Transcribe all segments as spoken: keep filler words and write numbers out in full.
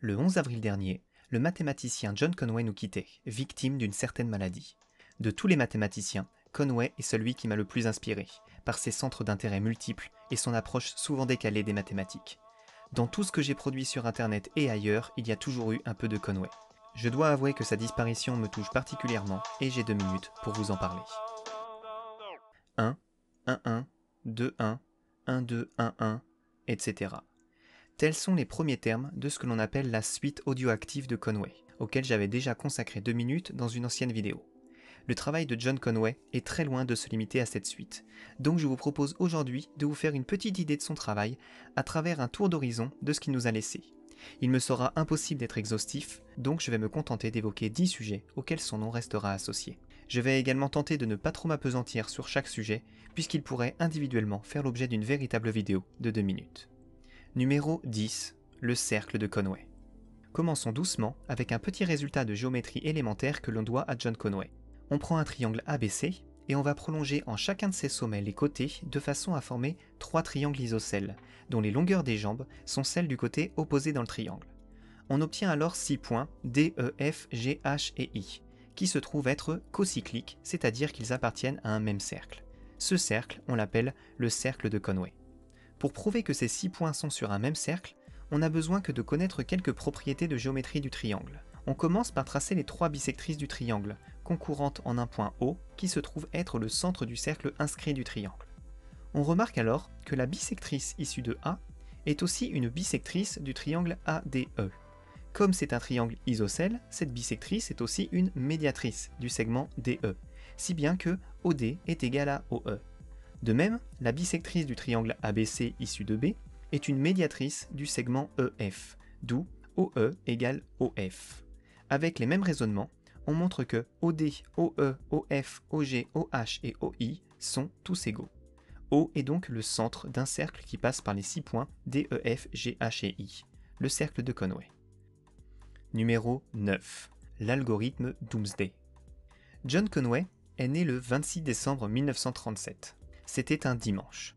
Le onze avril dernier, le mathématicien John Conway nous quittait, victime d'une certaine maladie. De tous les mathématiciens, Conway est celui qui m'a le plus inspiré, par ses centres d'intérêt multiples et son approche souvent décalée des mathématiques. Dans tout ce que j'ai produit sur internet et ailleurs, il y a toujours eu un peu de Conway. Je dois avouer que sa disparition me touche particulièrement, et j'ai deux minutes pour vous en parler. un, un, un, deux, un, un, deux, un, un, et cetera. Tels sont les premiers termes de ce que l'on appelle la suite audioactive de Conway, auquel j'avais déjà consacré deux minutes dans une ancienne vidéo. Le travail de John Conway est très loin de se limiter à cette suite, donc je vous propose aujourd'hui de vous faire une petite idée de son travail à travers un tour d'horizon de ce qu'il nous a laissé. Il me sera impossible d'être exhaustif, donc je vais me contenter d'évoquer dix sujets auxquels son nom restera associé. Je vais également tenter de ne pas trop m'apesantir sur chaque sujet, puisqu'il pourrait individuellement faire l'objet d'une véritable vidéo de deux minutes. Numéro dix. Le cercle de Conway. Commençons doucement avec un petit résultat de géométrie élémentaire que l'on doit à John Conway. On prend un triangle A B C et on va prolonger en chacun de ses sommets les côtés de façon à former trois triangles isocèles, dont les longueurs des jambes sont celles du côté opposé dans le triangle. On obtient alors six points D, E, F, G, H et I, qui se trouvent être cocycliques, c'est-à-dire qu'ils appartiennent à un même cercle. Ce cercle, on l'appelle le cercle de Conway. Pour prouver que ces six points sont sur un même cercle, on n'a besoin que de connaître quelques propriétés de géométrie du triangle. On commence par tracer les trois bisectrices du triangle, concourantes en un point O, qui se trouve être le centre du cercle inscrit du triangle. On remarque alors que la bisectrice issue de A est aussi une bisectrice du triangle A D E. Comme c'est un triangle isocèle, cette bisectrice est aussi une médiatrice du segment D E, si bien que O D est égal à O E. De même, la bisectrice du triangle A B C issue de B est une médiatrice du segment E F, d'où O E égale O F. Avec les mêmes raisonnements, on montre que O D, O E, O F, O G, O H et O I sont tous égaux. O est donc le centre d'un cercle qui passe par les six points D, E, F, G, H et I, le cercle de Conway. Numéro neuf. L'algorithme Doomsday. John Conway est né le vingt-six décembre mille neuf cent trente-sept. C'était un dimanche.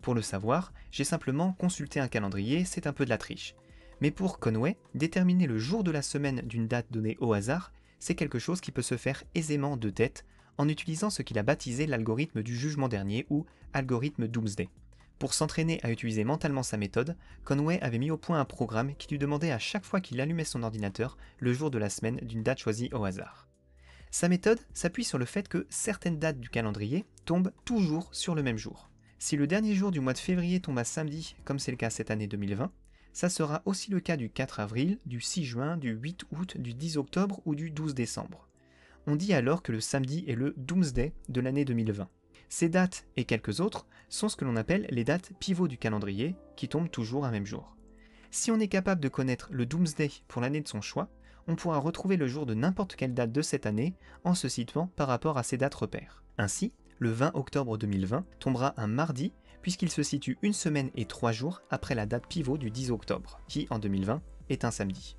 Pour le savoir, j'ai simplement consulté un calendrier, c'est un peu de la triche. Mais pour Conway, déterminer le jour de la semaine d'une date donnée au hasard, c'est quelque chose qui peut se faire aisément de tête en utilisant ce qu'il a baptisé l'algorithme du jugement dernier ou algorithme Doomsday. Pour s'entraîner à utiliser mentalement sa méthode, Conway avait mis au point un programme qui lui demandait à chaque fois qu'il allumait son ordinateur le jour de la semaine d'une date choisie au hasard. Sa méthode s'appuie sur le fait que certaines dates du calendrier tombent toujours sur le même jour. Si le dernier jour du mois de février tombe à samedi, comme c'est le cas cette année deux mille vingt, ça sera aussi le cas du quatre avril, du six juin, du huit août, du dix octobre ou du douze décembre. On dit alors que le samedi est le Doomsday de l'année deux mille vingt. Ces dates et quelques autres sont ce que l'on appelle les dates pivots du calendrier, qui tombent toujours un même jour. Si on est capable de connaître le Doomsday pour l'année de son choix, on pourra retrouver le jour de n'importe quelle date de cette année en se situant par rapport à ces dates repères. Ainsi, le vingt octobre deux mille vingt tombera un mardi, puisqu'il se situe une semaine et trois jours après la date pivot du dix octobre, qui en deux mille vingt est un samedi.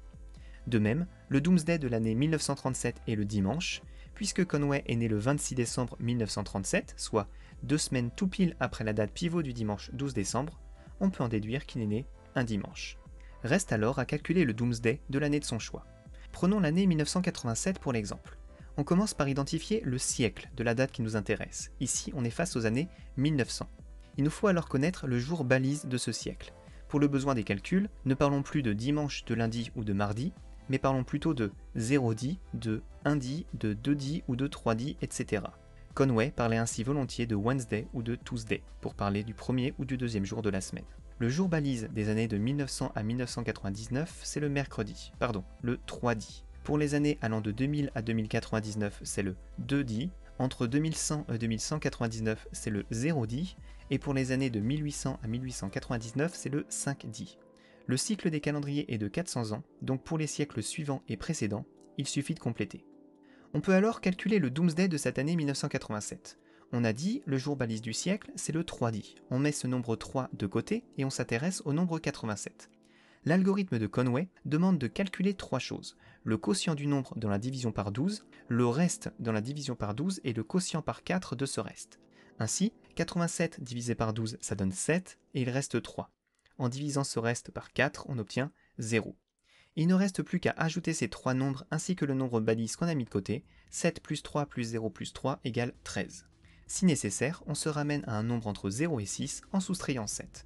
De même, le Doomsday de l'année mille neuf cent trente-sept est le dimanche, puisque Conway est né le vingt-six décembre mille neuf cent trente-sept, soit deux semaines tout pile après la date pivot du dimanche douze décembre, on peut en déduire qu'il est né un dimanche. Reste alors à calculer le Doomsday de l'année de son choix. Prenons l'année mille neuf cent quatre-vingt-sept pour l'exemple. On commence par identifier le siècle de la date qui nous intéresse. Ici, on est face aux années mille neuf cents. Il nous faut alors connaître le jour balise de ce siècle. Pour le besoin des calculs, ne parlons plus de dimanche, de lundi ou de mardi, mais parlons plutôt de zéro dix, de un dix, de deux dix ou de trois dix, et cetera. Conway parlait ainsi volontiers de Wednesday ou de Tuesday, pour parler du premier ou du deuxième jour de la semaine. Le jour balise des années de mille neuf cents à mille neuf cent quatre-vingt-dix-neuf, c'est le mercredi, pardon, le trois dix. Pour les années allant de deux mille à deux mille quatre-vingt-dix-neuf, c'est le deux dix. Entre deux mille cent et deux mille cent quatre-vingt-dix-neuf, c'est le zéro dix. Et pour les années de mille huit cents à mille huit cent quatre-vingt-dix-neuf, c'est le cinq dix. Le cycle des calendriers est de quatre cents ans, donc pour les siècles suivants et précédents, il suffit de compléter. On peut alors calculer le Doomsday de cette année mille neuf cent quatre-vingt-sept. On a dit, le jour balise du siècle, c'est le trois dix. On met ce nombre trois de côté et on s'intéresse au nombre quatre-vingt-sept. L'algorithme de Conway demande de calculer trois choses. Le quotient du nombre dans la division par douze, le reste dans la division par douze et le quotient par quatre de ce reste. Ainsi, quatre-vingt-sept divisé par douze, ça donne sept et il reste trois. En divisant ce reste par quatre, on obtient zéro. Il ne reste plus qu'à ajouter ces trois nombres ainsi que le nombre balise qu'on a mis de côté, sept plus trois plus zéro plus trois égale treize. Si nécessaire, on se ramène à un nombre entre zéro et six en soustrayant sept.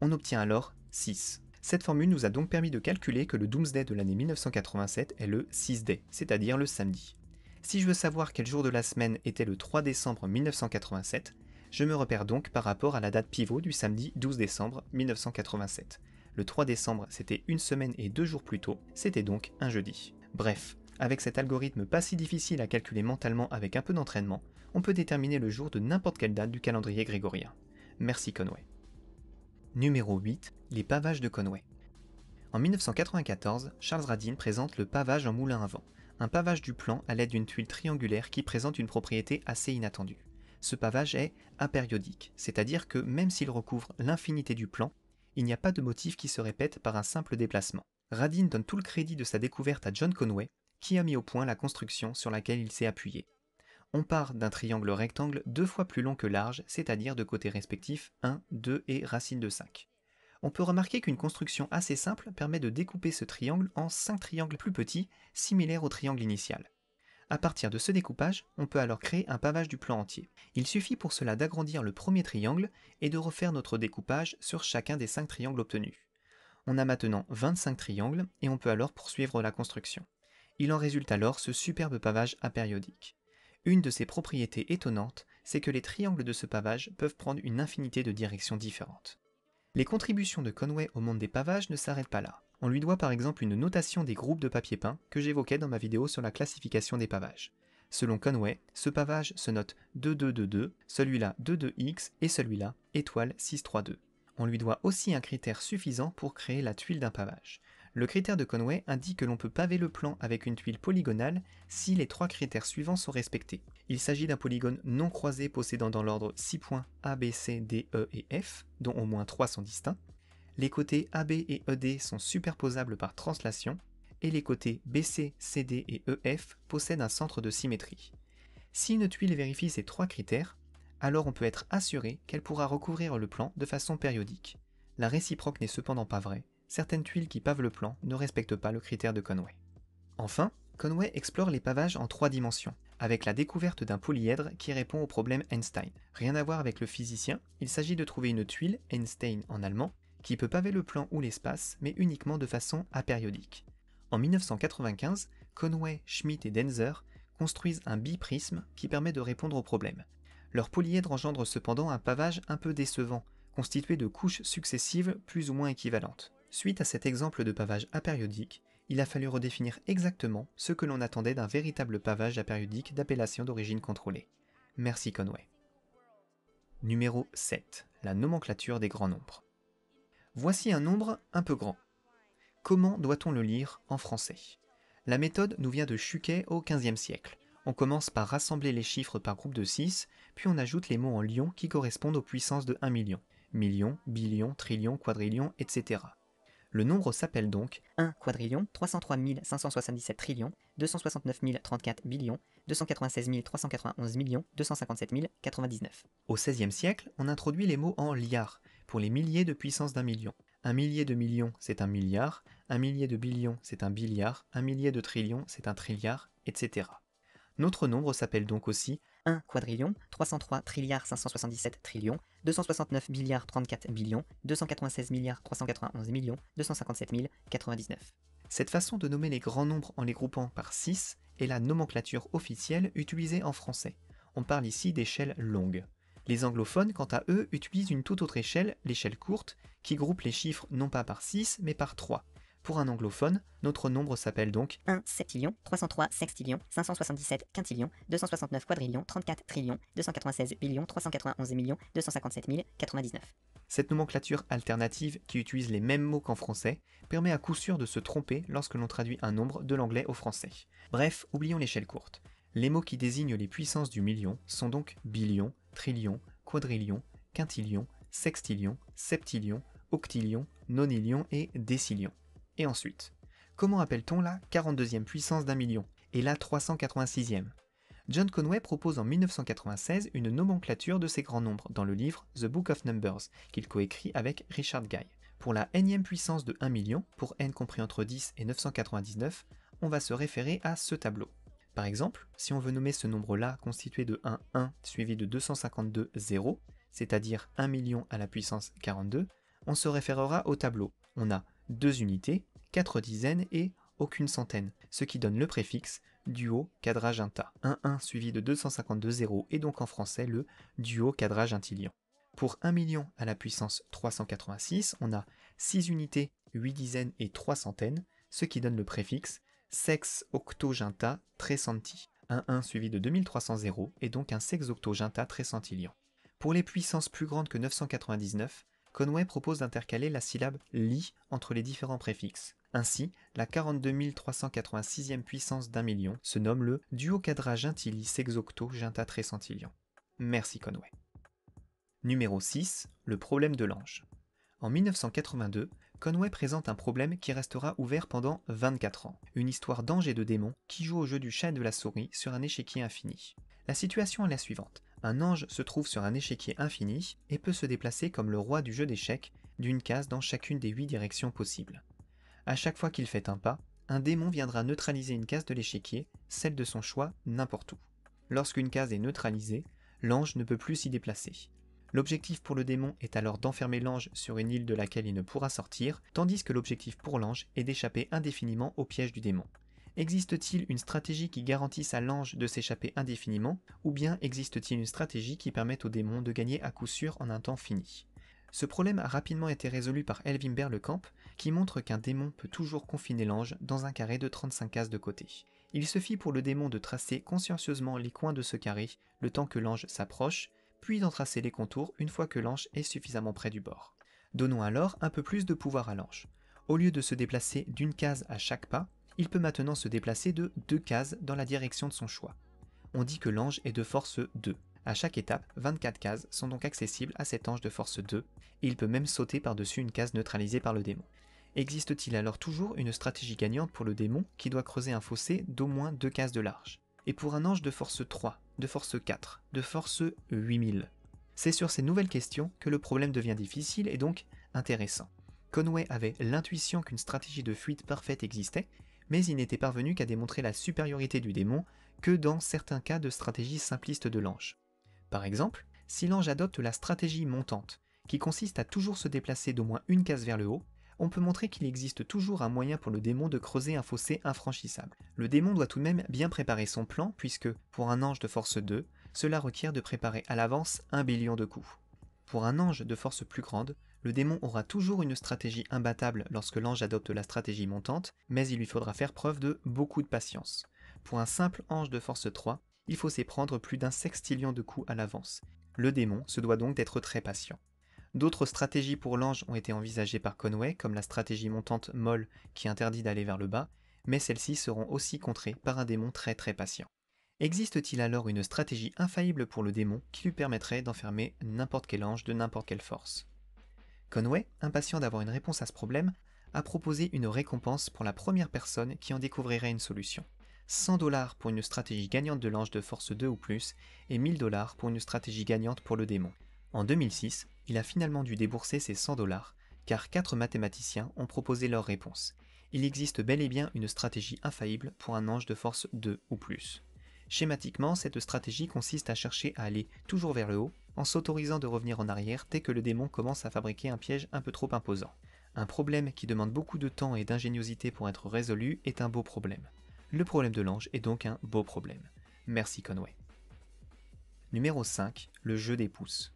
On obtient alors six. Cette formule nous a donc permis de calculer que le Doomsday de l'année mille neuf cent quatre-vingt-sept est le six day, c'est-à-dire le samedi. Si je veux savoir quel jour de la semaine était le trois décembre mille neuf cent quatre-vingt-sept, je me repère donc par rapport à la date pivot du samedi douze décembre mille neuf cent quatre-vingt-sept. Le trois décembre, c'était une semaine et deux jours plus tôt, c'était donc un jeudi. Bref, avec cet algorithme pas si difficile à calculer mentalement avec un peu d'entraînement, on peut déterminer le jour de n'importe quelle date du calendrier grégorien. Merci Conway. Numéro huit. Les pavages de Conway. En mille neuf cent quatre-vingt-quatorze, Charles Radin présente le pavage en moulin à vent, un pavage du plan à l'aide d'une tuile triangulaire qui présente une propriété assez inattendue. Ce pavage est apériodique, c'est-à-dire que même s'il recouvre l'infinité du plan, il n'y a pas de motif qui se répète par un simple déplacement. Radin donne tout le crédit de sa découverte à John Conway, qui a mis au point la construction sur laquelle il s'est appuyé. On part d'un triangle rectangle deux fois plus long que large, c'est-à-dire de côtés respectifs un, deux et racine de cinq. On peut remarquer qu'une construction assez simple permet de découper ce triangle en cinq triangles plus petits, similaires au triangle initial. À partir de ce découpage, on peut alors créer un pavage du plan entier. Il suffit pour cela d'agrandir le premier triangle et de refaire notre découpage sur chacun des cinq triangles obtenus. On a maintenant vingt-cinq triangles et on peut alors poursuivre la construction. Il en résulte alors ce superbe pavage apériodique. Une de ses propriétés étonnantes, c'est que les triangles de ce pavage peuvent prendre une infinité de directions différentes. Les contributions de Conway au monde des pavages ne s'arrêtent pas là. On lui doit par exemple une notation des groupes de papier peint que j'évoquais dans ma vidéo sur la classification des pavages. Selon Conway, ce pavage se note deux deux deux deux, celui-là deux deux x et celui-là étoile six trois deux. On lui doit aussi un critère suffisant pour créer la tuile d'un pavage. Le critère de Conway indique que l'on peut paver le plan avec une tuile polygonale si les trois critères suivants sont respectés. Il s'agit d'un polygone non croisé possédant dans l'ordre six points A, B, C, D, E et F, dont au moins trois sont distincts. Les côtés A B et E D sont superposables par translation, et les côtés B C, C D et E F possèdent un centre de symétrie. Si une tuile vérifie ces trois critères, alors on peut être assuré qu'elle pourra recouvrir le plan de façon périodique. La réciproque n'est cependant pas vraie, certaines tuiles qui pavent le plan ne respectent pas le critère de Conway. Enfin, Conway explore les pavages en trois dimensions, avec la découverte d'un polyèdre qui répond au problème Einstein. Rien à voir avec le physicien, il s'agit de trouver une tuile, Einstein en allemand, qui peut paver le plan ou l'espace, mais uniquement de façon apériodique. En mille neuf cent quatre-vingt-quinze, Conway, Schmidt et Denzer construisent un biprisme qui permet de répondre au problème. Leur polyèdre engendre cependant un pavage un peu décevant, constitué de couches successives plus ou moins équivalentes. Suite à cet exemple de pavage apériodique, il a fallu redéfinir exactement ce que l'on attendait d'un véritable pavage apériodique d'appellation d'origine contrôlée. Merci Conway. Numéro sept. La nomenclature des grands nombres. Voici un nombre un peu grand. Comment doit-on le lire en français? La méthode nous vient de Chuquet au quinzième siècle. On commence par rassembler les chiffres par groupe de six, puis on ajoute les mots en lions qui correspondent aux puissances de un million. Million, billion, trillion, quadrillion, et cetera. Le nombre s'appelle donc un quadrillion, trois cent trois mille cinq cent soixante-dix-sept trillions, deux cent soixante-neuf mille trente-quatre billions, deux cent quatre-vingt-seize mille trois cent quatre-vingt-onze millions, deux cent cinquante-sept mille quatre-vingt-dix-neuf. Au seizième siècle, on introduit les mots en liards, pour les milliers de puissance d'un million. Un millier de millions, c'est un milliard, un millier de billions, c'est un billiard, un millier de trillions, c'est un trilliard, et cetera. Notre nombre s'appelle donc aussi un quadrillion, trois cent trois trilliards cinq cent soixante-dix-sept trillions, deux cent soixante-neuf milliards trente-quatre billions, deux cent quatre-vingt-seize milliards trois cent quatre-vingt-onze millions, deux cent cinquante-sept mille quatre-vingt-dix-neuf. Cette façon de nommer les grands nombres en les groupant par six est la nomenclature officielle utilisée en français. On parle ici d'échelle longue. Les anglophones, quant à eux, utilisent une toute autre échelle, l'échelle courte, qui groupe les chiffres non pas par six mais par trois. Pour un anglophone, notre nombre s'appelle donc un septillion, trois cent trois sextillion, cinq cent soixante-dix-sept quintillion, deux cent soixante-neuf quadrillion, trente-quatre trillion, deux cent quatre-vingt-seize billion, trois cent quatre-vingt-onze millions, deux cent cinquante-sept mille quatre-vingt-dix-neuf. Cette nomenclature alternative, qui utilise les mêmes mots qu'en français, permet à coup sûr de se tromper lorsque l'on traduit un nombre de l'anglais au français. Bref, oublions l'échelle courte. Les mots qui désignent les puissances du million sont donc billion, trillion, quadrillion, quintillion, sextillion, septillion, octillion, nonillion et décillion. Et ensuite, comment appelle-t-on la quarante-deuxième puissance d'un million et la trois cent quatre-vingt-sixième? John Conway propose en mille neuf cent quatre-vingt-seize une nomenclature de ces grands nombres dans le livre The Book of Numbers, qu'il coécrit avec Richard Guy. Pour la énième puissance de un million, pour n compris entre dix et neuf cent quatre-vingt-dix-neuf, on va se référer à ce tableau. Par exemple, si on veut nommer ce nombre-là constitué de un, un suivi de deux cent cinquante-deux zéros, c'est-à-dire un million à la puissance quarante-deux, on se référera au tableau. On a deux unités, quatre dizaines et aucune centaine, ce qui donne le préfixe duo quadraginta. un, un suivi de deux cent cinquante-deux zéros et donc en français le duo quadragintillion. Pour un million à la puissance trois cent quatre-vingt-six, on a six unités, huit dizaines et trois centaines, ce qui donne le préfixe sexoctoginta trecenti. un, un suivi de deux mille trois cents zéros et donc un sexoctoginta trecentillion. Pour les puissances plus grandes que neuf cent quatre-vingt-dix-neuf, Conway propose d'intercaler la syllabe li entre les différents préfixes. Ainsi, la quarante-deux mille trois cent quatre-vingt-sixième puissance d'un million se nomme le duoquadragintilisexoctogintatrecentillion. Merci Conway. Numéro six. Le problème de l'ange. En mille neuf cent quatre-vingt-deux, Conway présente un problème qui restera ouvert pendant vingt-quatre ans. Une histoire d'ange et de démon qui joue au jeu du chat et de la souris sur un échiquier infini. La situation est la suivante. Un ange se trouve sur un échiquier infini et peut se déplacer comme le roi du jeu d'échecs d'une case dans chacune des huit directions possibles. À chaque fois qu'il fait un pas, un démon viendra neutraliser une case de l'échiquier, celle de son choix n'importe où. Lorsqu'une case est neutralisée, l'ange ne peut plus s'y déplacer. L'objectif pour le démon est alors d'enfermer l'ange sur une île de laquelle il ne pourra sortir, tandis que l'objectif pour l'ange est d'échapper indéfiniment au piège du démon. Existe-t-il une stratégie qui garantisse à l'ange de s'échapper indéfiniment, ou bien existe-t-il une stratégie qui permette au démon de gagner à coup sûr en un temps fini? Ce problème a rapidement été résolu par Elvimbert le Camp, qui montre qu'un démon peut toujours confiner l'ange dans un carré de trente-cinq cases de côté. Il suffit pour le démon de tracer consciencieusement les coins de ce carré le temps que l'ange s'approche, puis d'en tracer les contours une fois que l'ange est suffisamment près du bord. Donnons alors un peu plus de pouvoir à l'ange. Au lieu de se déplacer d'une case à chaque pas, il peut maintenant se déplacer de deux cases dans la direction de son choix. On dit que l'ange est de force deux. À chaque étape, vingt-quatre cases sont donc accessibles à cet ange de force deux, et il peut même sauter par-dessus une case neutralisée par le démon. Existe-t-il alors toujours une stratégie gagnante pour le démon qui doit creuser un fossé d'au moins deux cases de large? Et pour un ange de force trois, de force quatre, de force huit mille. C'est sur ces nouvelles questions que le problème devient difficile et donc intéressant. Conway avait l'intuition qu'une stratégie de fuite parfaite existait, mais il n'était parvenu qu'à démontrer la supériorité du démon que dans certains cas de stratégie simpliste de l'ange. Par exemple, si l'ange adopte la stratégie montante, qui consiste à toujours se déplacer d'au moins une case vers le haut, on peut montrer qu'il existe toujours un moyen pour le démon de creuser un fossé infranchissable. Le démon doit tout de même bien préparer son plan puisque, pour un ange de force deux, cela requiert de préparer à l'avance un billion de coups. Pour un ange de force plus grande, le démon aura toujours une stratégie imbattable lorsque l'ange adopte la stratégie montante, mais il lui faudra faire preuve de beaucoup de patience. Pour un simple ange de force trois, il faut s'y prendre plus d'un sextillion de coups à l'avance. Le démon se doit donc d'être très patient. D'autres stratégies pour l'ange ont été envisagées par Conway, comme la stratégie montante molle qui interdit d'aller vers le bas, mais celles-ci seront aussi contrées par un démon très très patient. Existe-t-il alors une stratégie infaillible pour le démon qui lui permettrait d'enfermer n'importe quel ange de n'importe quelle force? Conway, impatient d'avoir une réponse à ce problème, a proposé une récompense pour la première personne qui en découvrirait une solution. cent dollars pour une stratégie gagnante de l'ange de force deux ou plus, et mille dollars pour une stratégie gagnante pour le démon. En deux mille six, il a finalement dû débourser ses cent dollars, car quatre mathématiciens ont proposé leur réponse. Il existe bel et bien une stratégie infaillible pour un ange de force deux ou plus. Schématiquement, cette stratégie consiste à chercher à aller toujours vers le haut, en s'autorisant de revenir en arrière dès que le démon commence à fabriquer un piège un peu trop imposant. Un problème qui demande beaucoup de temps et d'ingéniosité pour être résolu est un beau problème. Le problème de l'ange est donc un beau problème. Merci Conway. Numéro cinq. Le jeu des pouces.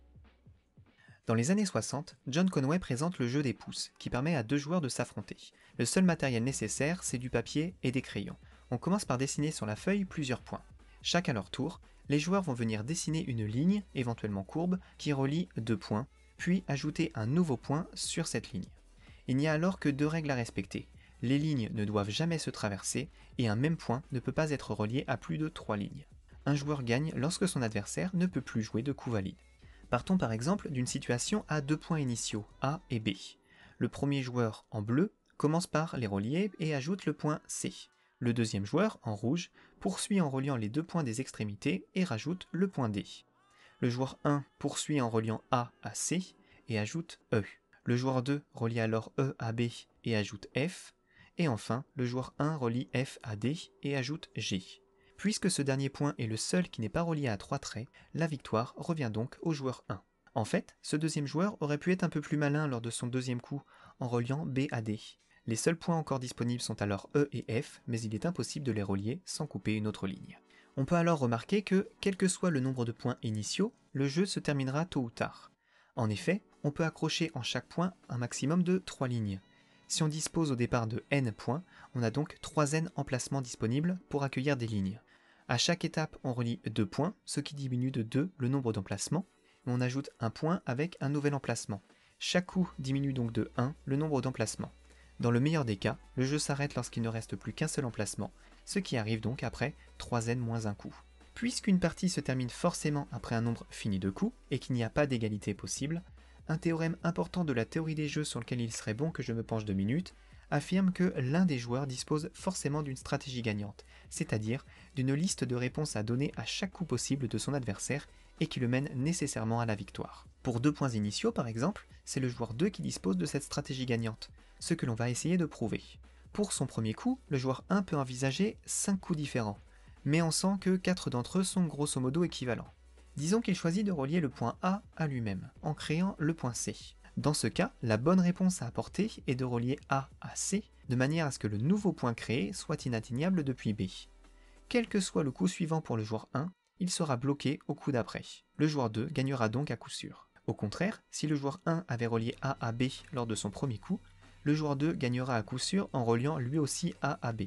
Dans les années soixante, John Conway présente le jeu des pouces, qui permet à deux joueurs de s'affronter. Le seul matériel nécessaire, c'est du papier et des crayons. On commence par dessiner sur la feuille plusieurs points. Chacun à leur tour, les joueurs vont venir dessiner une ligne, éventuellement courbe, qui relie deux points, puis ajouter un nouveau point sur cette ligne. Il n'y a alors que deux règles à respecter. Les lignes ne doivent jamais se traverser, et un même point ne peut pas être relié à plus de trois lignes. Un joueur gagne lorsque son adversaire ne peut plus jouer de coup valide. Partons par exemple d'une situation à deux points initiaux, A et B. Le premier joueur, en bleu, commence par les relier et ajoute le point C. Le deuxième joueur, en rouge, poursuit en reliant les deux points des extrémités et rajoute le point D. Le joueur un poursuit en reliant A à C et ajoute E. Le joueur deux relie alors E à B et ajoute F, et enfin le joueur un relie F à D et ajoute G. Puisque ce dernier point est le seul qui n'est pas relié à trois traits, la victoire revient donc au joueur un. En fait, ce deuxième joueur aurait pu être un peu plus malin lors de son deuxième coup en reliant B à D. Les seuls points encore disponibles sont alors E et F, mais il est impossible de les relier sans couper une autre ligne. On peut alors remarquer que, quel que soit le nombre de points initiaux, le jeu se terminera tôt ou tard. En effet, on peut accrocher en chaque point un maximum de trois lignes. Si on dispose au départ de n points, on a donc trois n emplacements disponibles pour accueillir des lignes. À chaque étape, on relie deux points, ce qui diminue de deux le nombre d'emplacements, et on ajoute un point avec un nouvel emplacement. Chaque coup diminue donc de un le nombre d'emplacements. Dans le meilleur des cas, le jeu s'arrête lorsqu'il ne reste plus qu'un seul emplacement, ce qui arrive donc après trois n moins un coup. Puisqu'une partie se termine forcément après un nombre fini de coups, et qu'il n'y a pas d'égalité possible, un théorème important de la théorie des jeux sur lequel il serait bon que je me penche deux minutes, affirme que l'un des joueurs dispose forcément d'une stratégie gagnante, c'est-à-dire d'une liste de réponses à donner à chaque coup possible de son adversaire et qui le mène nécessairement à la victoire. Pour deux points initiaux par exemple, c'est le joueur deux qui dispose de cette stratégie gagnante, ce que l'on va essayer de prouver. Pour son premier coup, le joueur un peut envisager cinq coups différents, mais on sent que quatre d'entre eux sont grosso modo équivalents. Disons qu'il choisit de relier le point A à lui-même, en créant le point C. Dans ce cas, la bonne réponse à apporter est de relier A à C, de manière à ce que le nouveau point créé soit inatteignable depuis B. Quel que soit le coup suivant pour le joueur un, il sera bloqué au coup d'après. Le joueur deux gagnera donc à coup sûr. Au contraire, si le joueur un avait relié A à B lors de son premier coup, le joueur deux gagnera à coup sûr en reliant lui aussi A à B.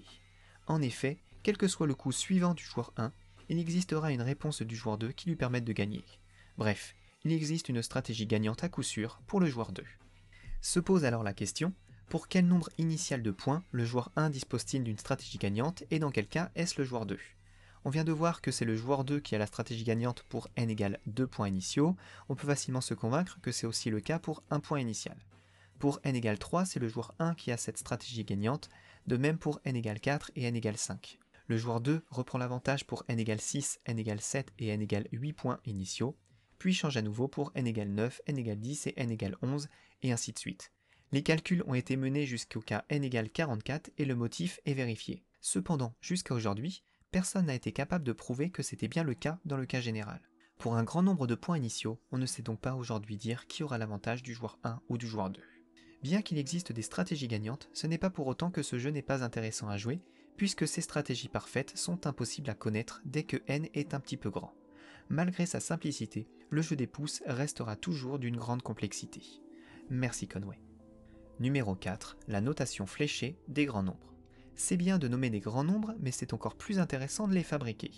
En effet, quel que soit le coup suivant du joueur un, il existera une réponse du joueur deux qui lui permette de gagner. Bref, il existe une stratégie gagnante à coup sûr pour le joueur deux. Se pose alors la question, pour quel nombre initial de points le joueur un dispose-t-il d'une stratégie gagnante et dans quel cas est-ce le joueur deux? On vient de voir que c'est le joueur deux qui a la stratégie gagnante pour n égale deux points initiaux, on peut facilement se convaincre que c'est aussi le cas pour un point initial. Pour n égale trois, c'est le joueur un qui a cette stratégie gagnante, de même pour n égale quatre et n égale cinq. Le joueur deux reprend l'avantage pour n égale six, n égale sept et n égale huit points initiaux, puis change à nouveau pour n égale neuf, n égale dix et n égale onze, et ainsi de suite. Les calculs ont été menés jusqu'au cas n égale quarante-quatre et le motif est vérifié. Cependant, jusqu'à aujourd'hui, personne n'a été capable de prouver que c'était bien le cas dans le cas général. Pour un grand nombre de points initiaux, on ne sait donc pas aujourd'hui dire qui aura l'avantage du joueur un ou du joueur deux. Bien qu'il existe des stratégies gagnantes, ce n'est pas pour autant que ce jeu n'est pas intéressant à jouer, puisque ces stratégies parfaites sont impossibles à connaître dès que n est un petit peu grand. Malgré sa simplicité, le jeu des pousses restera toujours d'une grande complexité. Merci Conway. Numéro quatre. La notation fléchée des grands nombres. C'est bien de nommer des grands nombres, mais c'est encore plus intéressant de les fabriquer.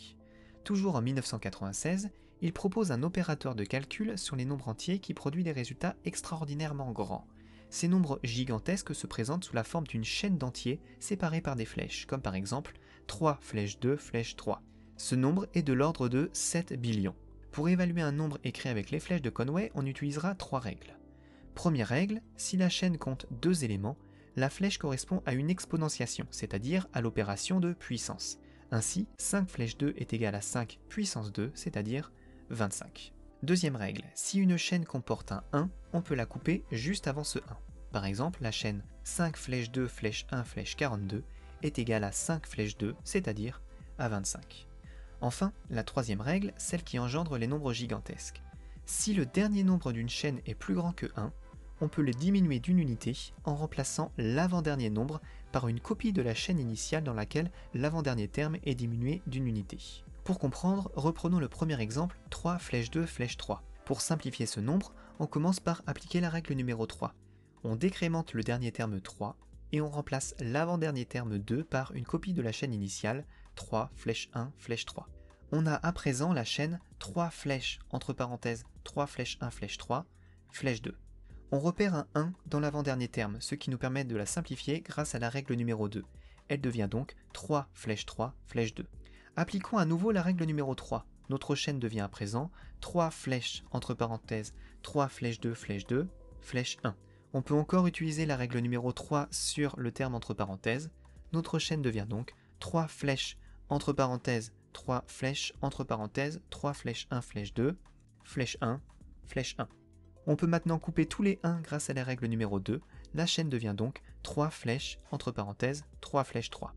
Toujours en mille neuf cent quatre-vingt-seize, il propose un opérateur de calcul sur les nombres entiers qui produit des résultats extraordinairement grands. Ces nombres gigantesques se présentent sous la forme d'une chaîne d'entiers séparés par des flèches, comme par exemple trois flèche deux flèche trois. Ce nombre est de l'ordre de sept billions. Pour évaluer un nombre écrit avec les flèches de Conway, on utilisera trois règles. Première règle, si la chaîne compte deux éléments, la flèche correspond à une exponentiation, c'est-à-dire à l'opération de puissance. Ainsi, cinq flèche deux est égale à cinq puissance deux, c'est-à-dire vingt-cinq. Deuxième règle, si une chaîne comporte un un, on peut la couper juste avant ce un. Par exemple, la chaîne cinq flèche deux flèche un flèche quarante-deux est égale à cinq flèche deux, c'est-à-dire à vingt-cinq. Enfin, la troisième règle, celle qui engendre les nombres gigantesques. Si le dernier nombre d'une chaîne est plus grand que un, on peut le diminuer d'une unité en remplaçant l'avant-dernier nombre par une copie de la chaîne initiale dans laquelle l'avant-dernier terme est diminué d'une unité. Pour comprendre, reprenons le premier exemple trois flèche deux flèche trois. Pour simplifier ce nombre, on commence par appliquer la règle numéro trois. On décrémente le dernier terme trois et on remplace l'avant-dernier terme deux par une copie de la chaîne initiale trois flèche un flèche trois. On a à présent la chaîne trois flèches entre parenthèses trois flèche un flèche trois flèche deux. On repère un un dans l'avant-dernier terme, ce qui nous permet de la simplifier grâce à la règle numéro deux. Elle devient donc trois flèche trois flèche deux. Appliquons à nouveau la règle numéro trois. Notre chaîne devient à présent trois flèches entre parenthèses trois flèche deux flèche deux flèche un. On peut encore utiliser la règle numéro trois sur le terme entre parenthèses. Notre chaîne devient donc trois flèches entre parenthèses trois flèches entre parenthèses trois flèche un flèche deux flèche un flèche un. On peut maintenant couper tous les un grâce à la règle numéro deux, la chaîne devient donc trois flèches, entre parenthèses, trois flèches trois.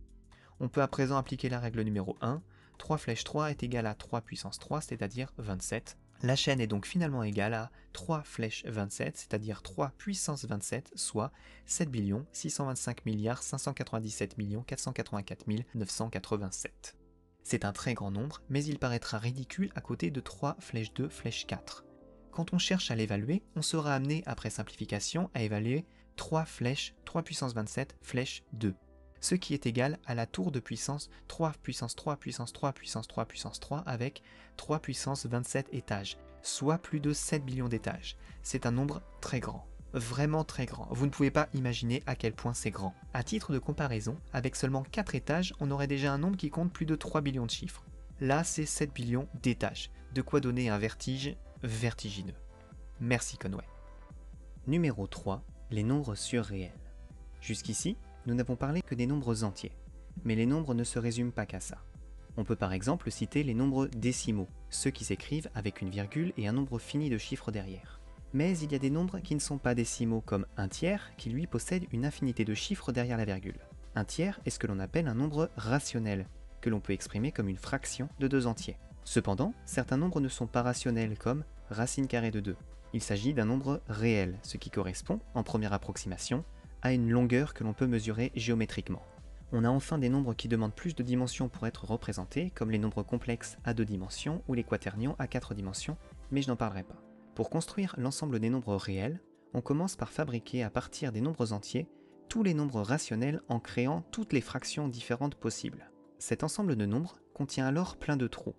On peut à présent appliquer la règle numéro un, trois flèches trois est égale à trois puissance trois, c'est-à-dire vingt-sept. La chaîne est donc finalement égale à trois flèches vingt-sept, c'est-à-dire trois puissance vingt-sept, soit sept millions six cent vingt-cinq milliards cinq cent quatre-vingt-dix-sept millions quatre cent quatre-vingt-quatre mille neuf cent quatre-vingt-sept. C'est un très grand nombre, mais il paraîtra ridicule à côté de trois flèches deux, flèche quatre. Quand on cherche à l'évaluer, on sera amené, après simplification, à évaluer trois flèches trois puissance vingt-sept, flèche deux, ce qui est égal à la tour de puissance trois puissance trois puissance trois puissance trois puissance trois avec trois puissance vingt-sept étages, soit plus de sept millions d'étages. C'est un nombre très grand, vraiment très grand. Vous ne pouvez pas imaginer à quel point c'est grand. À titre de comparaison, avec seulement quatre étages, on aurait déjà un nombre qui compte plus de trois billions de chiffres. Là, c'est sept billions d'étages, de quoi donner un vertige vertigineux. Merci Conway. Numéro trois, les nombres surréels. Jusqu'ici, nous n'avons parlé que des nombres entiers, mais les nombres ne se résument pas qu'à ça. On peut par exemple citer les nombres décimaux, ceux qui s'écrivent avec une virgule et un nombre fini de chiffres derrière. Mais il y a des nombres qui ne sont pas décimaux comme un tiers, qui lui possède une infinité de chiffres derrière la virgule. Un tiers est ce que l'on appelle un nombre rationnel, que l'on peut exprimer comme une fraction de deux entiers. Cependant, certains nombres ne sont pas rationnels comme racine carrée de deux. Il s'agit d'un nombre réel, ce qui correspond, en première approximation, à une longueur que l'on peut mesurer géométriquement. On a enfin des nombres qui demandent plus de dimensions pour être représentés, comme les nombres complexes à deux dimensions ou les quaternions à quatre dimensions, mais je n'en parlerai pas. Pour construire l'ensemble des nombres réels, on commence par fabriquer à partir des nombres entiers tous les nombres rationnels en créant toutes les fractions différentes possibles. Cet ensemble de nombres contient alors plein de trous.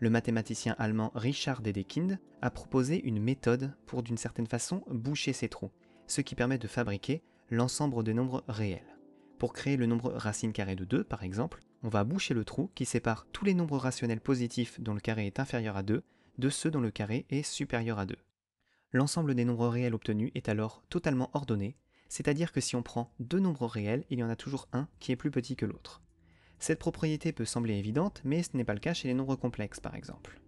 Le mathématicien allemand Richard Dedekind a proposé une méthode pour d'une certaine façon boucher ces trous, ce qui permet de fabriquer l'ensemble des nombres réels. Pour créer le nombre racine carrée de deux, par exemple, on va boucher le trou qui sépare tous les nombres rationnels positifs dont le carré est inférieur à deux de ceux dont le carré est supérieur à deux. L'ensemble des nombres réels obtenus est alors totalement ordonné, c'est-à-dire que si on prend deux nombres réels, il y en a toujours un qui est plus petit que l'autre. Cette propriété peut sembler évidente, mais ce n'est pas le cas chez les nombres complexes, par exemple.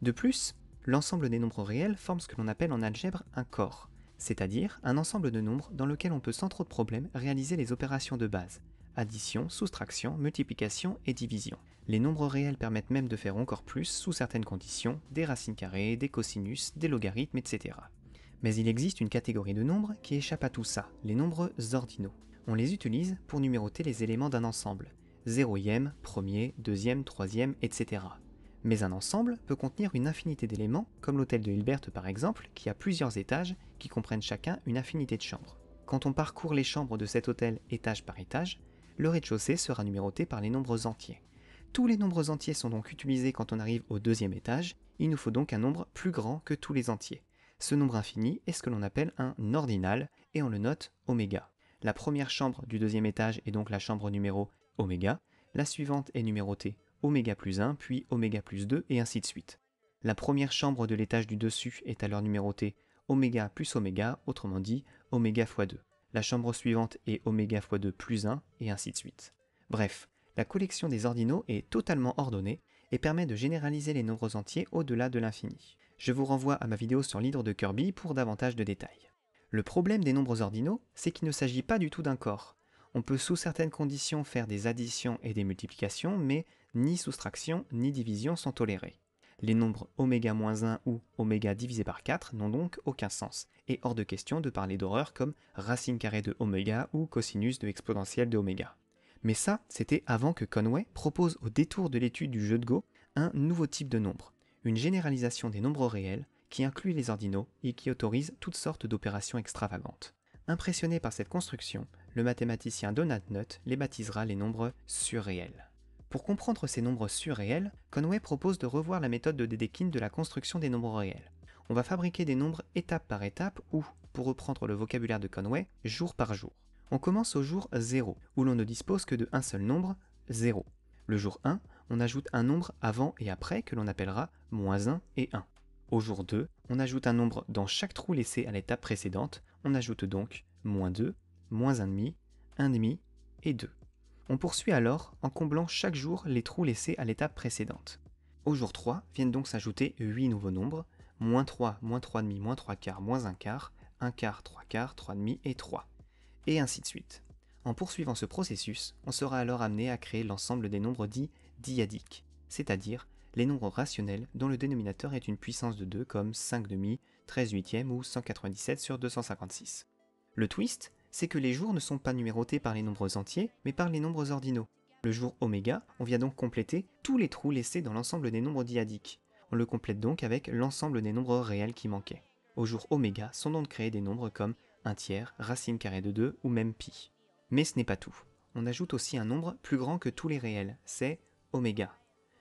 De plus, l'ensemble des nombres réels forme ce que l'on appelle en algèbre un corps, c'est-à-dire un ensemble de nombres dans lequel on peut sans trop de problèmes réaliser les opérations de base, addition, soustraction, multiplication et division. Les nombres réels permettent même de faire encore plus, sous certaines conditions, des racines carrées, des cosinus, des logarithmes, et cetera. Mais il existe une catégorie de nombres qui échappe à tout ça, les nombres ordinaux. On les utilise pour numéroter les éléments d'un ensemble, zéroième, premier, deuxième, troisième, et cetera. Mais un ensemble peut contenir une infinité d'éléments, comme l'hôtel de Hilbert par exemple, qui a plusieurs étages, qui comprennent chacun une infinité de chambres. Quand on parcourt les chambres de cet hôtel étage par étage, le rez-de-chaussée sera numéroté par les nombres entiers. Tous les nombres entiers sont donc utilisés quand on arrive au deuxième étage, il nous faut donc un nombre plus grand que tous les entiers. Ce nombre infini est ce que l'on appelle un ordinal, et on le note oméga. La première chambre du deuxième étage est donc la chambre numéro oméga, la suivante est numérotée oméga plus un, puis oméga plus deux, et ainsi de suite. La première chambre de l'étage du dessus est alors numérotée oméga plus oméga, autrement dit oméga fois deux. La chambre suivante est oméga fois deux plus un, et ainsi de suite. Bref, la collection des ordinaux est totalement ordonnée et permet de généraliser les nombres entiers au-delà de l'infini. Je vous renvoie à ma vidéo sur l'hydre de Kirby pour davantage de détails. Le problème des nombres ordinaux, c'est qu'il ne s'agit pas du tout d'un corps. On peut sous certaines conditions faire des additions et des multiplications, mais ni soustraction ni division sont tolérées. Les nombres oméga moins un ou oméga divisé par quatre n'ont donc aucun sens, et hors de question de parler d'horreurs comme racine carrée de oméga ou cosinus de exponentielle de oméga. Mais ça, c'était avant que Conway propose au détour de l'étude du jeu de Go un nouveau type de nombre, une généralisation des nombres réels qui inclut les ordinaux et qui autorise toutes sortes d'opérations extravagantes. Impressionné par cette construction, le mathématicien Donald Knuth les baptisera les nombres surréels. Pour comprendre ces nombres surréels, Conway propose de revoir la méthode de Dedekind de la construction des nombres réels. On va fabriquer des nombres étape par étape ou, pour reprendre le vocabulaire de Conway, jour par jour. On commence au jour zéro, où l'on ne dispose que de un seul nombre, zéro. Le jour un, on ajoute un nombre avant et après que l'on appellera moins un et un. Au jour deux, on ajoute un nombre dans chaque trou laissé à l'étape précédente, on ajoute donc moins deux, moins un virgule cinq, un virgule cinq et deux. On poursuit alors en comblant chaque jour les trous laissés à l'étape précédente. Au jour trois viennent donc s'ajouter huit nouveaux nombres, moins trois, moins trois virgule cinq, moins trois quarts, moins un quart, un quart, trois quarts, trois virgule cinq et trois, et ainsi de suite. En poursuivant ce processus, on sera alors amené à créer l'ensemble des nombres dits diadiques, c'est-à-dire les nombres rationnels dont le dénominateur est une puissance de deux comme cinq demi, treize huitièmes ou cent quatre-vingt-dix-sept sur deux cent cinquante-six. Le twist, c'est que les jours ne sont pas numérotés par les nombres entiers, mais par les nombres ordinaux. Le jour oméga, on vient donc compléter tous les trous laissés dans l'ensemble des nombres diadiques. On le complète donc avec l'ensemble des nombres réels qui manquaient. Au jour oméga sont donc créés des nombres comme un tiers, racine carrée de deux ou même pi. Mais ce n'est pas tout. On ajoute aussi un nombre plus grand que tous les réels, c'est oméga.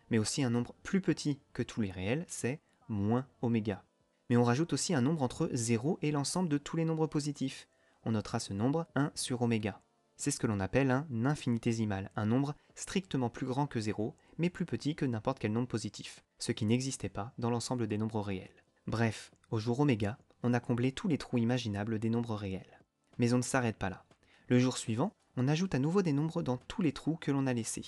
Mais aussi un nombre plus petit que tous les réels, c'est moins oméga. Mais on rajoute aussi un nombre entre zéro et l'ensemble de tous les nombres positifs. On notera ce nombre un sur oméga. C'est ce que l'on appelle un infinitésimal, un nombre strictement plus grand que zéro, mais plus petit que n'importe quel nombre positif, ce qui n'existait pas dans l'ensemble des nombres réels. Bref, au jour oméga, on a comblé tous les trous imaginables des nombres réels. Mais on ne s'arrête pas là. Le jour suivant, on ajoute à nouveau des nombres dans tous les trous que l'on a laissés.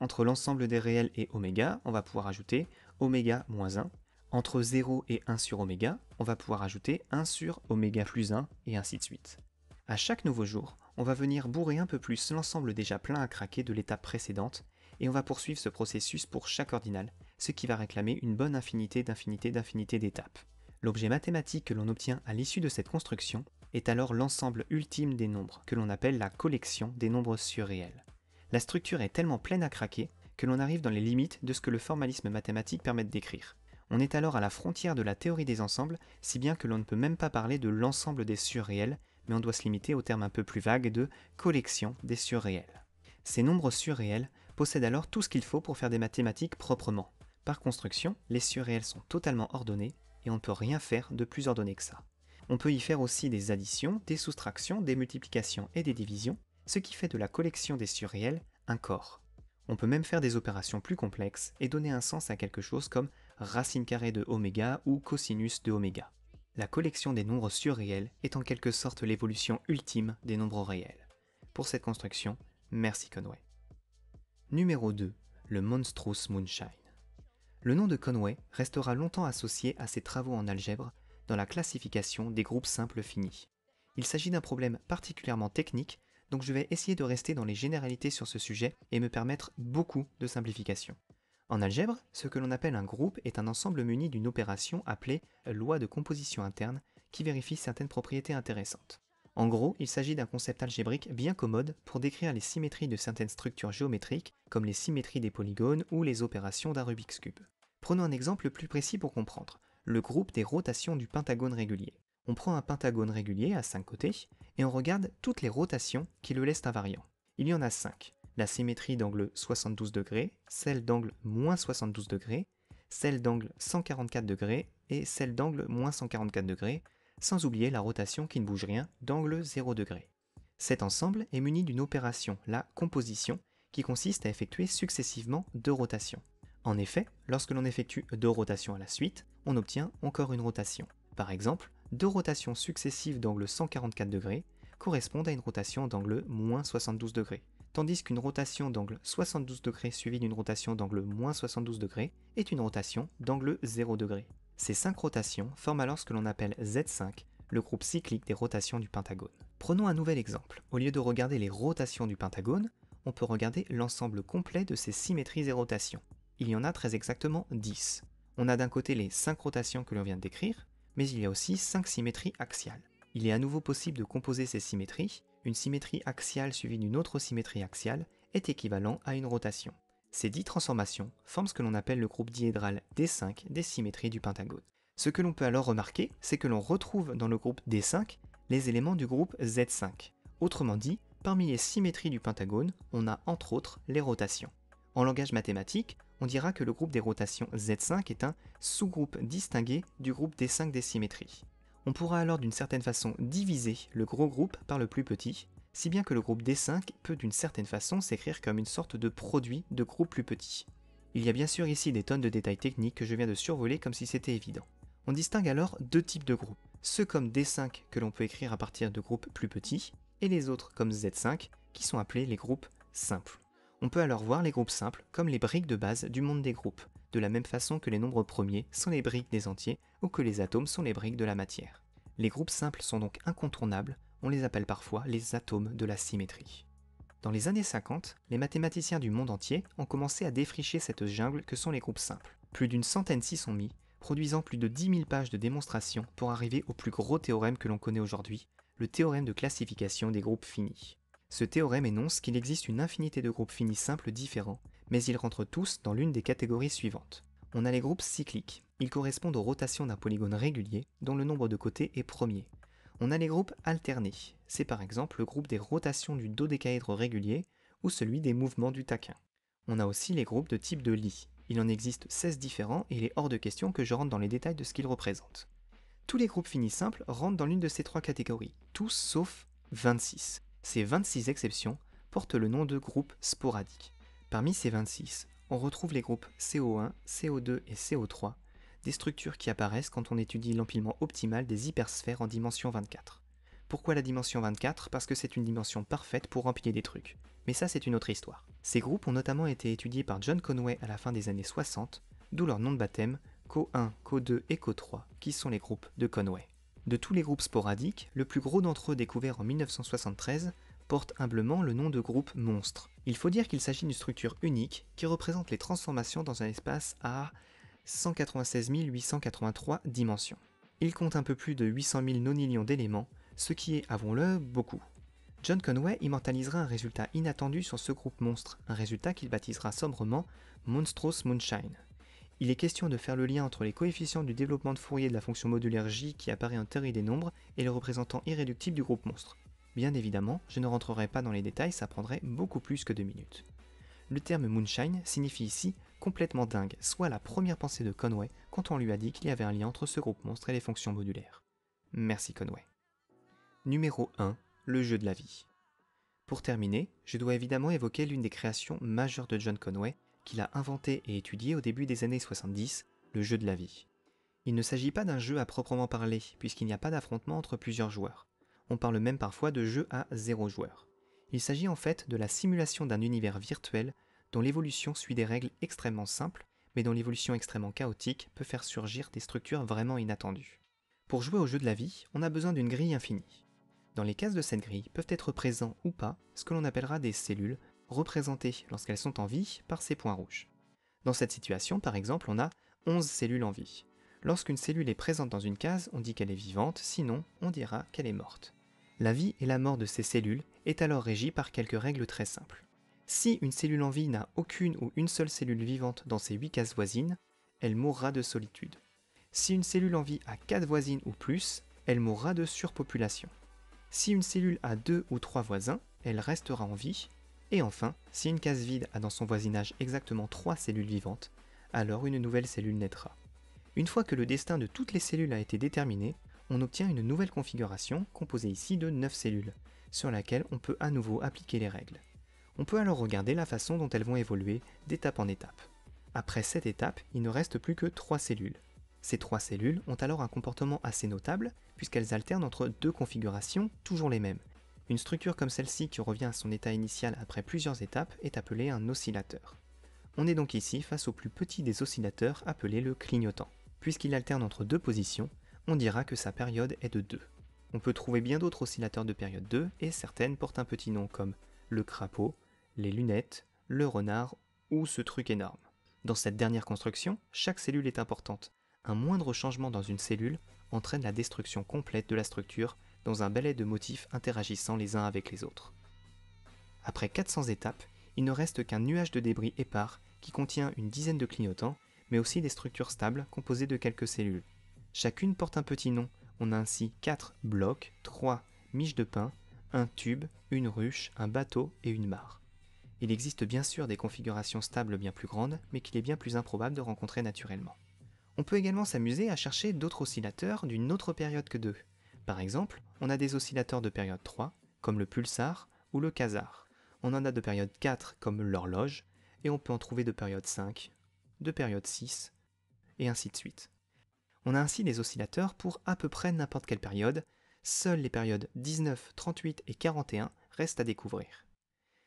Entre l'ensemble des réels et oméga, on va pouvoir ajouter oméga moins un. Entre zéro et un sur oméga, on va pouvoir ajouter un sur oméga plus un, et ainsi de suite. À chaque nouveau jour, on va venir bourrer un peu plus l'ensemble déjà plein à craquer de l'étape précédente, et on va poursuivre ce processus pour chaque ordinal, ce qui va réclamer une bonne infinité d'infinité d'infinité d'étapes. L'objet mathématique que l'on obtient à l'issue de cette construction est alors l'ensemble ultime des nombres, que l'on appelle la collection des nombres surréels. La structure est tellement pleine à craquer que l'on arrive dans les limites de ce que le formalisme mathématique permet de décrire. On est alors à la frontière de la théorie des ensembles, si bien que l'on ne peut même pas parler de l'ensemble des surréels, mais on doit se limiter au terme un peu plus vague de « collection des surréels ». Ces nombres surréels possèdent alors tout ce qu'il faut pour faire des mathématiques proprement. Par construction, les surréels sont totalement ordonnés, et on ne peut rien faire de plus ordonné que ça. On peut y faire aussi des additions, des soustractions, des multiplications et des divisions, ce qui fait de la collection des surréels un corps. On peut même faire des opérations plus complexes et donner un sens à quelque chose comme racine carrée de oméga ou cosinus de oméga. La collection des nombres surréels est en quelque sorte l'évolution ultime des nombres réels. Pour cette construction, merci Conway. Numéro deux. Le Monstrous Moonshine. Le nom de Conway restera longtemps associé à ses travaux en algèbre dans la classification des groupes simples finis. Il s'agit d'un problème particulièrement technique, donc je vais essayer de rester dans les généralités sur ce sujet et me permettre beaucoup de simplifications. En algèbre, ce que l'on appelle un groupe est un ensemble muni d'une opération appelée loi de composition interne qui vérifie certaines propriétés intéressantes. En gros, il s'agit d'un concept algébrique bien commode pour décrire les symétries de certaines structures géométriques, comme les symétries des polygones ou les opérations d'un Rubik's Cube. Prenons un exemple plus précis pour comprendre, le groupe des rotations du pentagone régulier. On prend un pentagone régulier à cinq côtés, et on regarde toutes les rotations qui le laissent invariant. Il y en a cinq. La symétrie d'angle soixante-douze degrés, celle d'angle moins soixante-douze degrés, celle d'angle cent quarante-quatre degrés et celle d'angle moins cent quarante-quatre degrés, sans oublier la rotation qui ne bouge rien d'angle zéro degré. Cet ensemble est muni d'une opération, la composition, qui consiste à effectuer successivement deux rotations. En effet, lorsque l'on effectue deux rotations à la suite, on obtient encore une rotation. Par exemple, deux rotations successives d'angle cent quarante-quatre degrés correspondent à une rotation d'angle moins soixante-douze degrés. Tandis qu'une rotation d'angle soixante-douze degrés suivie d'une rotation d'angle moins soixante-douze degrés est une rotation d'angle zéro degré. Ces cinq rotations forment alors ce que l'on appelle Z cinq, le groupe cyclique des rotations du pentagone. Prenons un nouvel exemple. Au lieu de regarder les rotations du pentagone, on peut regarder l'ensemble complet de ces symétries et rotations. Il y en a très exactement dix. On a d'un côté les cinq rotations que l'on vient de décrire, mais il y a aussi cinq symétries axiales. Il est à nouveau possible de composer ces symétries. Une symétrie axiale suivie d'une autre symétrie axiale est équivalent à une rotation. Ces dix transformations forment ce que l'on appelle le groupe diédral D cinq des symétries du pentagone. Ce que l'on peut alors remarquer, c'est que l'on retrouve dans le groupe D cinq les éléments du groupe Z cinq. Autrement dit, parmi les symétries du pentagone, on a entre autres les rotations. En langage mathématique, on dira que le groupe des rotations Z cinq est un sous-groupe distingué du groupe D cinq des symétries. On pourra alors d'une certaine façon diviser le gros groupe par le plus petit, si bien que le groupe D cinq peut d'une certaine façon s'écrire comme une sorte de produit de groupes plus petits. Il y a bien sûr ici des tonnes de détails techniques que je viens de survoler comme si c'était évident. On distingue alors deux types de groupes, ceux comme D cinq que l'on peut écrire à partir de groupes plus petits, et les autres comme Z cinq qui sont appelés les groupes simples. On peut alors voir les groupes simples comme les briques de base du monde des groupes, de la même façon que les nombres premiers sont les briques des entiers ou que les atomes sont les briques de la matière. Les groupes simples sont donc incontournables, on les appelle parfois les atomes de la symétrie. Dans les années cinquante, les mathématiciens du monde entier ont commencé à défricher cette jungle que sont les groupes simples. Plus d'une centaine s'y sont mis, produisant plus de dix mille pages de démonstrations pour arriver au plus gros théorème que l'on connaît aujourd'hui, le théorème de classification des groupes finis. Ce théorème énonce qu'il existe une infinité de groupes finis simples différents, mais ils rentrent tous dans l'une des catégories suivantes. On a les groupes cycliques, ils correspondent aux rotations d'un polygone régulier, dont le nombre de côtés est premier. On a les groupes alternés, c'est par exemple le groupe des rotations du dodécaèdre régulier ou celui des mouvements du taquin. On a aussi les groupes de type de Lie, il en existe seize différents et il est hors de question que je rentre dans les détails de ce qu'ils représentent. Tous les groupes finis simples rentrent dans l'une de ces trois catégories, tous sauf vingt-six. Ces vingt-six exceptions portent le nom de groupes sporadiques. Parmi ces vingt-six, on retrouve les groupes C O un, C O deux et C O trois, des structures qui apparaissent quand on étudie l'empilement optimal des hypersphères en dimension vingt-quatre. Pourquoi la dimension vingt-quatre? Parce que c'est une dimension parfaite pour empiler des trucs. Mais ça, c'est une autre histoire. Ces groupes ont notamment été étudiés par John Conway à la fin des années soixante, d'où leur nom de baptême, C O un, C O deux et C O trois, qui sont les groupes de Conway. De tous les groupes sporadiques, le plus gros d'entre eux découvert en mille neuf cent soixante-treize porte humblement le nom de groupe monstre. Il faut dire qu'il s'agit d'une structure unique qui représente les transformations dans un espace à cent quatre-vingt-seize mille huit cent quatre-vingt-trois dimensions. Il compte un peu plus de huit cent mille nonillions d'éléments, ce qui est, avouons-le, beaucoup. John Conway immortalisera un résultat inattendu sur ce groupe monstre, un résultat qu'il baptisera sobrement Monstrous Moonshine. Il est question de faire le lien entre les coefficients du développement de Fourier de la fonction modulaire j qui apparaît en théorie des nombres et le représentant irréductible du groupe monstre. Bien évidemment, je ne rentrerai pas dans les détails, ça prendrait beaucoup plus que deux minutes. Le terme moonshine signifie ici complètement dingue, soit la première pensée de Conway quand on lui a dit qu'il y avait un lien entre ce groupe monstre et les fonctions modulaires. Merci Conway. Numéro un. Le jeu de la vie. Pour terminer, je dois évidemment évoquer l'une des créations majeures de John Conway, qu'il a inventé et étudié au début des années soixante-dix, le jeu de la vie. Il ne s'agit pas d'un jeu à proprement parler, puisqu'il n'y a pas d'affrontement entre plusieurs joueurs. On parle même parfois de jeu à zéro joueur. Il s'agit en fait de la simulation d'un univers virtuel dont l'évolution suit des règles extrêmement simples, mais dont l'évolution extrêmement chaotique peut faire surgir des structures vraiment inattendues. Pour jouer au jeu de la vie, on a besoin d'une grille infinie. Dans les cases de cette grille peuvent être présents ou pas ce que l'on appellera des cellules, représentées lorsqu'elles sont en vie par ces points rouges. Dans cette situation, par exemple, on a onze cellules en vie. Lorsqu'une cellule est présente dans une case, on dit qu'elle est vivante, sinon on dira qu'elle est morte. La vie et la mort de ces cellules est alors régie par quelques règles très simples. Si une cellule en vie n'a aucune ou une seule cellule vivante dans ses huit cases voisines, elle mourra de solitude. Si une cellule en vie a quatre voisines ou plus, elle mourra de surpopulation. Si une cellule a deux ou trois voisins, elle restera en vie. Et enfin, si une case vide a dans son voisinage exactement trois cellules vivantes, alors une nouvelle cellule naîtra. Une fois que le destin de toutes les cellules a été déterminé, on obtient une nouvelle configuration, composée ici de neuf cellules, sur laquelle on peut à nouveau appliquer les règles. On peut alors regarder la façon dont elles vont évoluer d'étape en étape. Après cette étape, il ne reste plus que trois cellules. Ces trois cellules ont alors un comportement assez notable, puisqu'elles alternent entre deux configurations, toujours les mêmes. Une structure comme celle-ci qui revient à son état initial après plusieurs étapes est appelée un oscillateur. On est donc ici face au plus petit des oscillateurs appelé le clignotant. Puisqu'il alterne entre deux positions, on dira que sa période est de deux. On peut trouver bien d'autres oscillateurs de période deux et certaines portent un petit nom comme le crapaud, les lunettes, le renard ou ce truc énorme. Dans cette dernière construction, chaque cellule est importante. Un moindre changement dans une cellule entraîne la destruction complète de la structure dans un ballet de motifs interagissant les uns avec les autres. Après quatre cents étapes, il ne reste qu'un nuage de débris épars qui contient une dizaine de clignotants, mais aussi des structures stables composées de quelques cellules. Chacune porte un petit nom, on a ainsi quatre blocs, trois miches de pain, un tube, une ruche, un bateau et une mare. Il existe bien sûr des configurations stables bien plus grandes, mais qu'il est bien plus improbable de rencontrer naturellement. On peut également s'amuser à chercher d'autres oscillateurs d'une autre période que deux. Par exemple, on a des oscillateurs de période trois, comme le pulsar ou le quasar. On en a de période quatre, comme l'horloge, et on peut en trouver de période cinq, de période six, et ainsi de suite. On a ainsi des oscillateurs pour à peu près n'importe quelle période, seules les périodes dix-neuf, trente-huit et quarante et un restent à découvrir.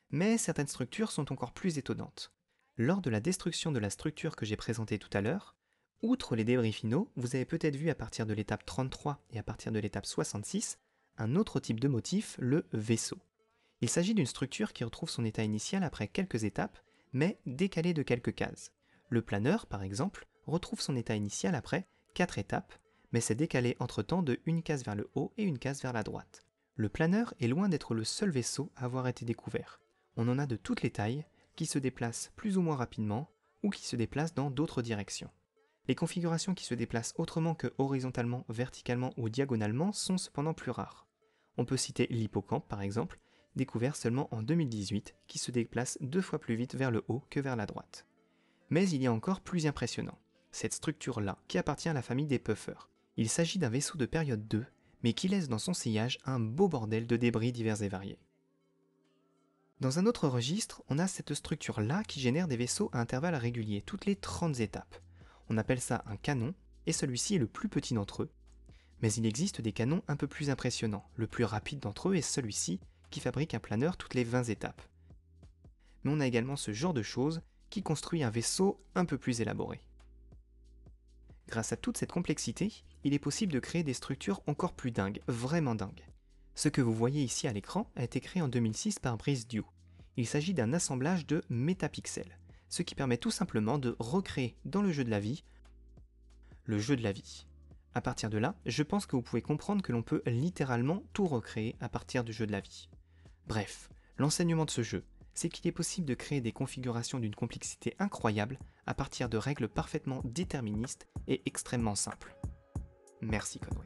Mais certaines structures sont encore plus étonnantes. Lors de la destruction de la structure que j'ai présentée tout à l'heure, outre les débris finaux, vous avez peut-être vu à partir de l'étape trente-trois et à partir de l'étape soixante-six, un autre type de motif, le vaisseau. Il s'agit d'une structure qui retrouve son état initial après quelques étapes, mais décalée de quelques cases. Le planeur, par exemple, retrouve son état initial après quatre étapes, mais c'est décalé entre-temps de une case vers le haut et une case vers la droite. Le planeur est loin d'être le seul vaisseau à avoir été découvert. On en a de toutes les tailles, qui se déplacent plus ou moins rapidement, ou qui se déplacent dans d'autres directions. Les configurations qui se déplacent autrement que horizontalement, verticalement ou diagonalement sont cependant plus rares. On peut citer l'hippocampe par exemple, découvert seulement en deux mille dix-huit, qui se déplace deux fois plus vite vers le haut que vers la droite. Mais il y a encore plus impressionnant, cette structure-là, qui appartient à la famille des puffers. Il s'agit d'un vaisseau de période deux, mais qui laisse dans son sillage un beau bordel de débris divers et variés. Dans un autre registre, on a cette structure-là qui génère des vaisseaux à intervalles réguliers, toutes les trente étapes. On appelle ça un canon, et celui-ci est le plus petit d'entre eux. Mais il existe des canons un peu plus impressionnants, le plus rapide d'entre eux est celui-ci, qui fabrique un planeur toutes les vingt étapes. Mais on a également ce genre de choses qui construit un vaisseau un peu plus élaboré. Grâce à toute cette complexité, il est possible de créer des structures encore plus dingues, vraiment dingues. Ce que vous voyez ici à l'écran a été créé en deux mille six par Brice Du. Il s'agit d'un assemblage de métapixels, ce qui permet tout simplement de recréer dans le jeu de la vie le jeu de la vie. À partir de là, je pense que vous pouvez comprendre que l'on peut littéralement tout recréer à partir du jeu de la vie. Bref, l'enseignement de ce jeu, c'est qu'il est possible de créer des configurations d'une complexité incroyable à partir de règles parfaitement déterministes et extrêmement simples. Merci Conway.